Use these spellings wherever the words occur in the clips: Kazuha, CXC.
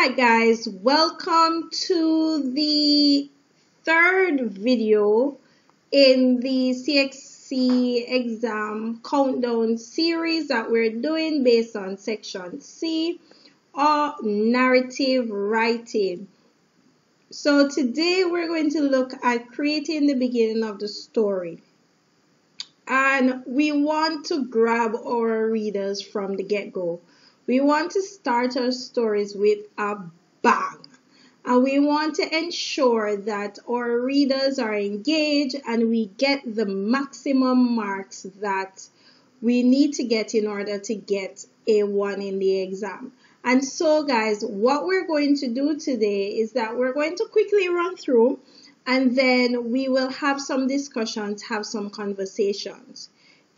Alright guys, welcome to the third video in the CXC exam countdown series that we're doing based on section C or narrative writing. So today we're going to look at creating the beginning of the story. And we want to grab our readers from the get-go. We want to start our stories with a bang. And we want to ensure that our readers are engaged and we get the maximum marks that we need to get in order to get A1 in the exam. And so guys, what we're going to do today is that we're going to quickly run through and then we will have some discussions, have some conversations.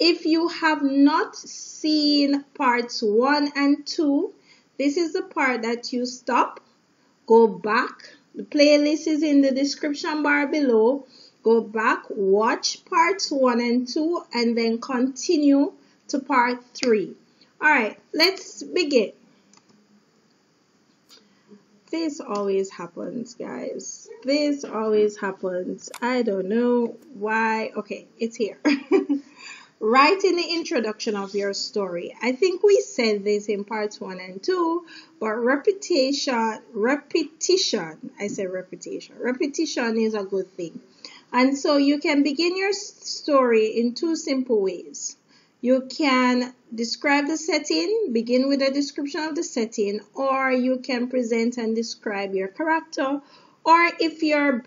If you have not seen parts 1 and 2, this is the part that you stop, go back. The playlist is in the description bar below. Go back, watch parts 1 and 2, and then continue to part 3. All right, let's begin. This always happens, guys. This always happens. I don't know why. Okay, it's here. Write in the introduction of your story. I think we said this in parts 1 and 2, but repetition is a good thing. And so you can begin your story in two simple ways. You can describe the setting, begin with a description of the setting, or you can present and describe your character, or if you're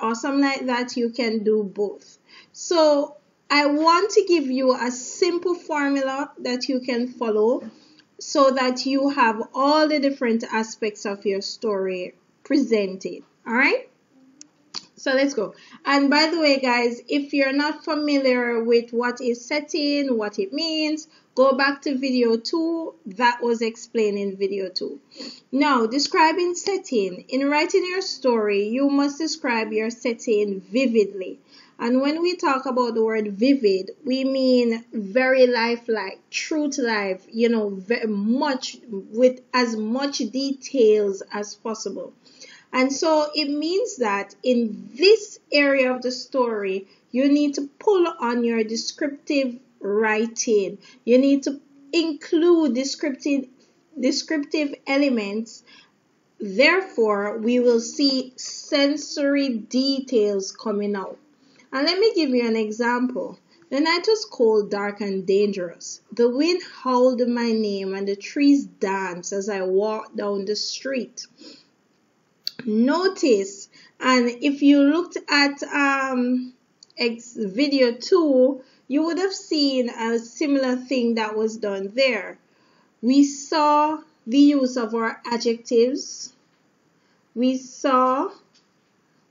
awesome like that, you can do both. So I want to give you a simple formula that you can follow so that you have all the different aspects of your story presented, all right? So let's go. And by the way, guys, if you're not familiar with what is setting, what it means, go back to video 2. That was explained in video 2. Now, describing setting. In writing your story, you must describe your setting vividly. And when we talk about the word vivid, we mean very lifelike, true to life, you know, very much with as much details as possible. And so it means that in this area of the story, you need to pull on your descriptive writing. You need to include descriptive elements. Therefore, we will see sensory details coming out. And let me give you an example. The night was cold, dark, and dangerous. The wind howled my name, and the trees danced as I walked down the street. Notice, and if you looked at video 2, you would have seen a similar thing that was done there. We saw the use of our adjectives. We saw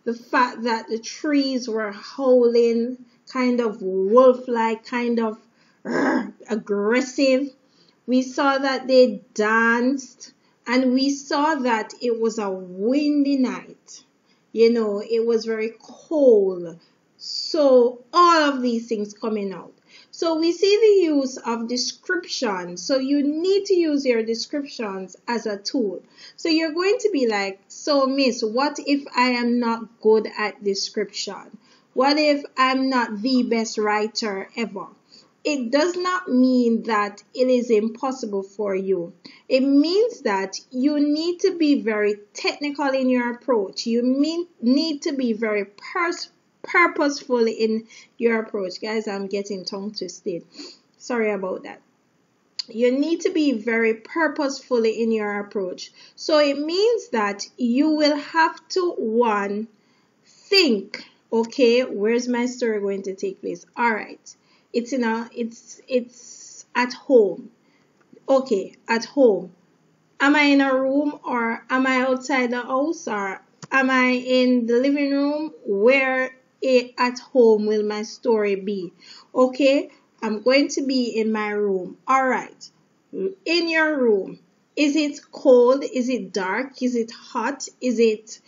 the fact that the trees were howling, kind of wolf-like, kind of aggressive. We saw that they danced. And we saw that it was a windy night. You know, it was very cold. So all of these things coming out. So we see the use of description. So you need to use your descriptions as a tool. So you're going to be like, so miss, what if I am not good at description? What if I'm not the best writer ever? It does not mean that it is impossible for you. It means that you need to be very technical in your approach. You need to be very purposeful in your approach. Guys, I'm getting tongue twisted. Sorry about that. You need to be very purposeful in your approach. So it means that you will have to, one, think, okay, where's my story going to take place? All right. It's at home. Okay, at home. Am I in a room, or am I outside the house, or am I in the living room? Where at home will my story be? Okay, I'm going to be in my room. All right, in your room. Is it cold? Is it dark? Is it hot? Is it?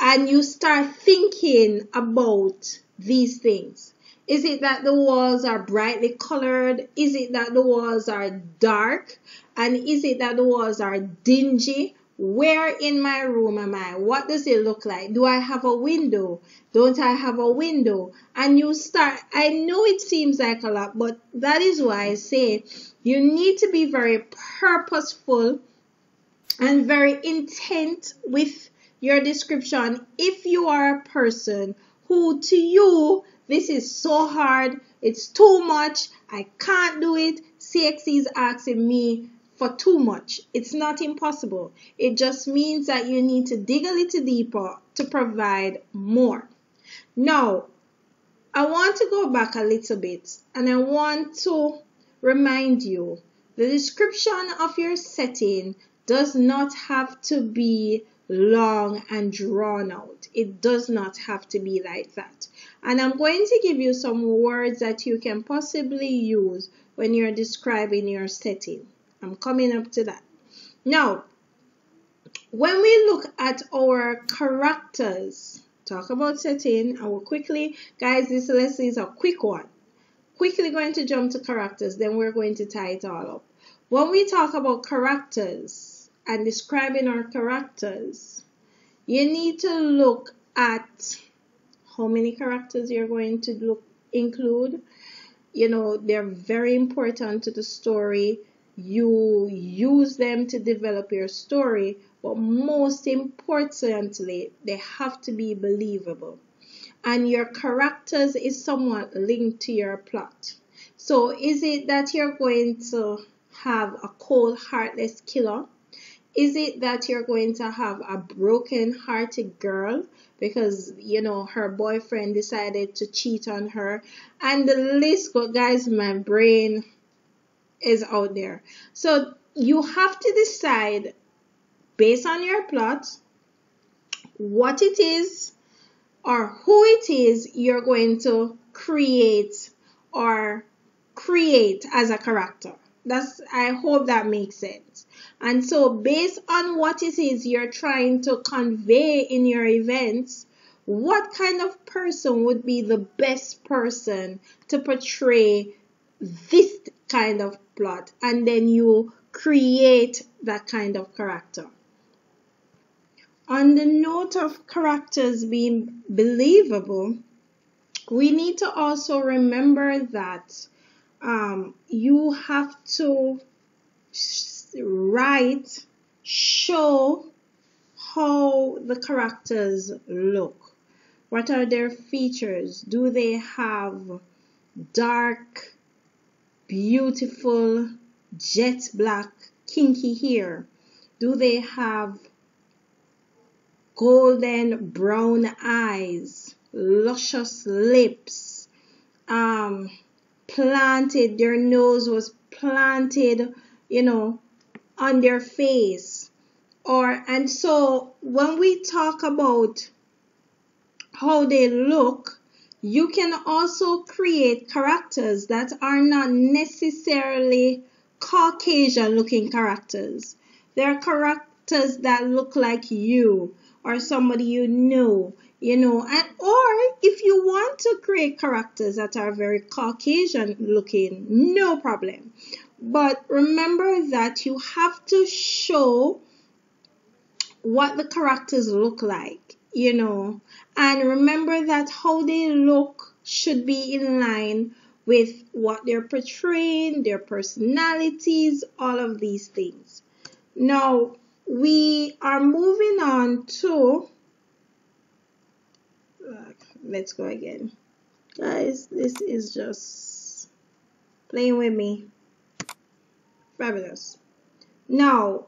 And you start thinking about these things. Is it that the walls are brightly colored? Is it that the walls are dark? And is it that the walls are dingy? Where in my room am I? What does it look like? Do I have a window? Don't I have a window? And you start, I know it seems like a lot, but that is why I say you need to be very purposeful and very intent with your description. If you are a person who, to you, this is so hard, it's too much, I can't do it, CXC is asking me for too much. It's not impossible. It just means that you need to dig a little deeper to provide more. Now, I want to go back a little bit and I want to remind you the description of your setting does not have to be long and drawn out. It does not have to be like that. And I'm going to give you some words that you can possibly use when you're describing your setting. I'm coming up to that. Now, when we look at our characters, talk about setting, I will quickly, guys, this lesson is a quick one. Quickly going to jump to characters, then we're going to tie it all up. When we talk about characters and describing our characters, you need to look at how many characters you're going to include. You know, they're very important to the story. You use them to develop your story, but most importantly, they have to be believable. And your characters is somewhat linked to your plot. So is it that you're going to have a cold, heartless killer? Is it that you're going to have a broken-hearted girl because, you know, her boyfriend decided to cheat on her? And the list goes, guys, my brain is out there. So you have to decide based on your plot what it is or who it is you're going to create as a character. That's, I hope that makes sense. And so based on what it is you're trying to convey in your events, what kind of person would be the best person to portray this kind of plot, and then you create that kind of character. On the note of characters being believable, we need to also remember that you have to write, show how the characters look. What are their features? Do they have dark, beautiful, jet black, kinky hair? Do they have golden brown eyes, luscious lips, planted, their nose was planted, you know, on their face? Or, and so when we talk about how they look, you can also create characters that are not necessarily Caucasian looking characters. There are characters that look like you or somebody you know, and or if you want to create characters that are very Caucasian looking, no problem. But remember that you have to show what the characters look like. You know, and remember that how they look should be in line with what they're portraying, their personalities, all of these things. Now, we are moving on to, let's go again. Guys, this is just playing with me. Fabulous. Now,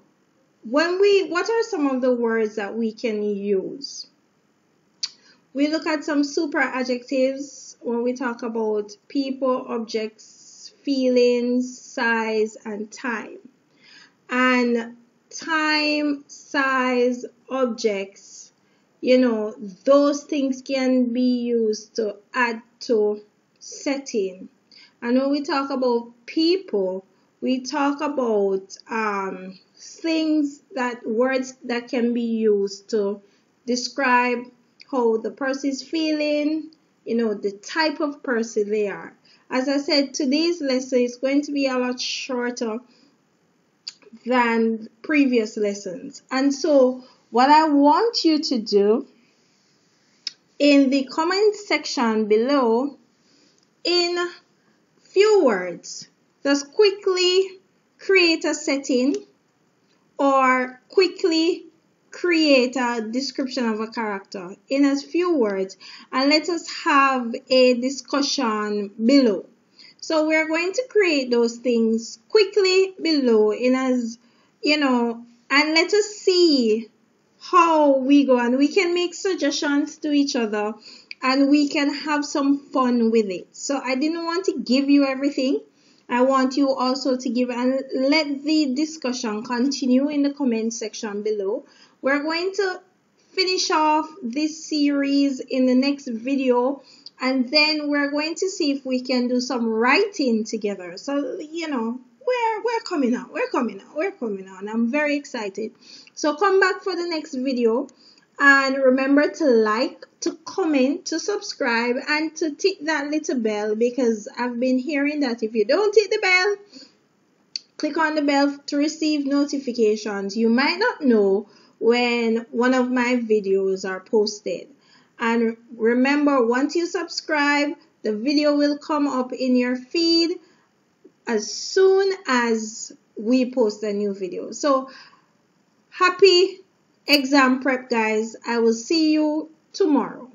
when we, what are some of the words that we can use? We look at some super adjectives when we talk about people, objects, feelings, size, and time. And time, size, objects, you know, those things can be used to add to setting. And when we talk about people, we talk about things that, words that can be used to describe how the person is feeling, you know, the type of person they are. As I said, today's lesson is going to be a lot shorter than previous lessons. And so what I want you to do in the comment section below, in few words, just quickly create a setting or quickly create a description of a character in as few words, and let us have a discussion below. So we're going to create those things quickly below, in as, you know, and let us see how we go, and we can make suggestions to each other and we can have some fun with it. So I didn't want to give you everything. I want you also to give, and let the discussion continue in the comment section below. We're going to finish off this series in the next video, and then we're going to see if we can do some writing together. So, you know, we're coming on, we're coming on. I'm very excited. So come back for the next video, and remember to like, to comment, to subscribe, and to tick that little bell, because I've been hearing that if you don't tick the bell, click on the bell to receive notifications, you might not know when one of my videos are posted. And remember, once you subscribe, the video will come up in your feed as soon as we post a new video. So happy exam prep, guys. I will see you tomorrow.